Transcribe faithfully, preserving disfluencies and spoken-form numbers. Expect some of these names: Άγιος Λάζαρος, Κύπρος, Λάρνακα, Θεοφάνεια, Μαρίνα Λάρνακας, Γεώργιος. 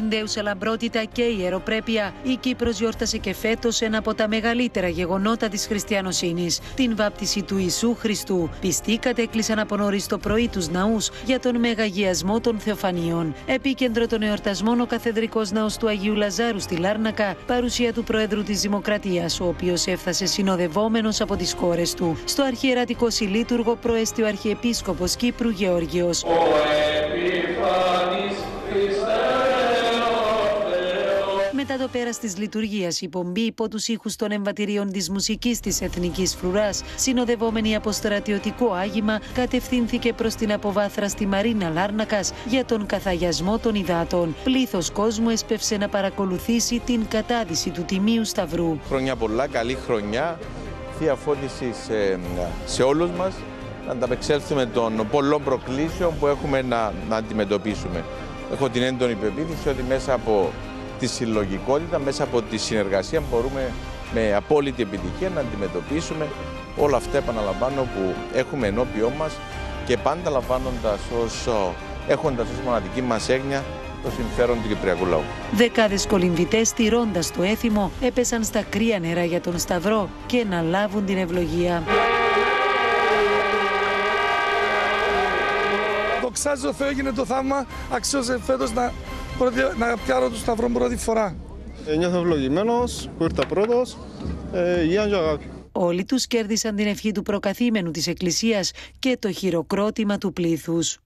την δέουσα λαμπρότητα και η ιεροπρέπεια, η Κύπρος γιόρτασε και φέτος ένα από τα μεγαλύτερα γεγονότα της χριστιανοσύνης, την βάπτιση του Ιησού Χριστού. Πιστοί κατέκλυσαν από νωρίς το πρωί τους ναούς για τον μεγαγιασμό των Θεοφανίων. Επίκεντρο των εορτασμών ο καθεδρικός ναός του Αγίου Λαζάρου στη Λάρνακα, παρουσία του Προέδρου της Δημοκρατίας, ο οποίος έφτασε συνοδευόμενος από τις κόρες του. Στο αρχιερατικό συλλήτουργο προέστη ο Αρχιεπίσκοπος Κύπρου Γεώργιος. Μετά το πέρας της λειτουργίας, η πομπή υπό τους ήχους των εμβατηρίων της μουσικής της Εθνικής Φρουράς, συνοδευόμενη από στρατιωτικό άγημα, κατευθύνθηκε προς την αποβάθραστη Μαρίνα Λάρνακας για τον καθαγιασμό των υδάτων. Πλήθος κόσμου έσπευσε να παρακολουθήσει την κατάδυση του Τιμίου Σταυρού. Χρονιά πολλά, καλή χρονιά, θεία φώτιση σε, σε όλους μας, να ανταπεξέλθουμε των πολλών προκλήσεων που έχουμε να, να αντιμετωπίσουμε. Έχω την έντονη πεποίθηση ότι μέσα από τη συλλογικότητα, μέσα από τη συνεργασία μπορούμε με απόλυτη επιτυχία να αντιμετωπίσουμε όλα αυτά, επαναλαμβάνω, που έχουμε ενώπιό μας και πάντα λαμβάνοντας ως, έχοντας ως μοναδική μας έγνοια το συμφέρον του κυπριακού λαού. Δεκάδες κολυμβητές, τηρώντας το έθιμο, έπεσαν στα κρύα νερά για τον Σταυρό και να λάβουν την ευλογία. Δοξάζω Θεό, έγινε το θαύμα, αξιώσε φέτος να... να πιάρω του Σταυρό πρώτη φορά. Νιώθω ευλογημένος που ήρθα πρώτος, ε, υγεία και αγάπη. Όλοι τους κέρδισαν την ευχή του προκαθήμενου της Εκκλησίας και το χειροκρότημα του πλήθους.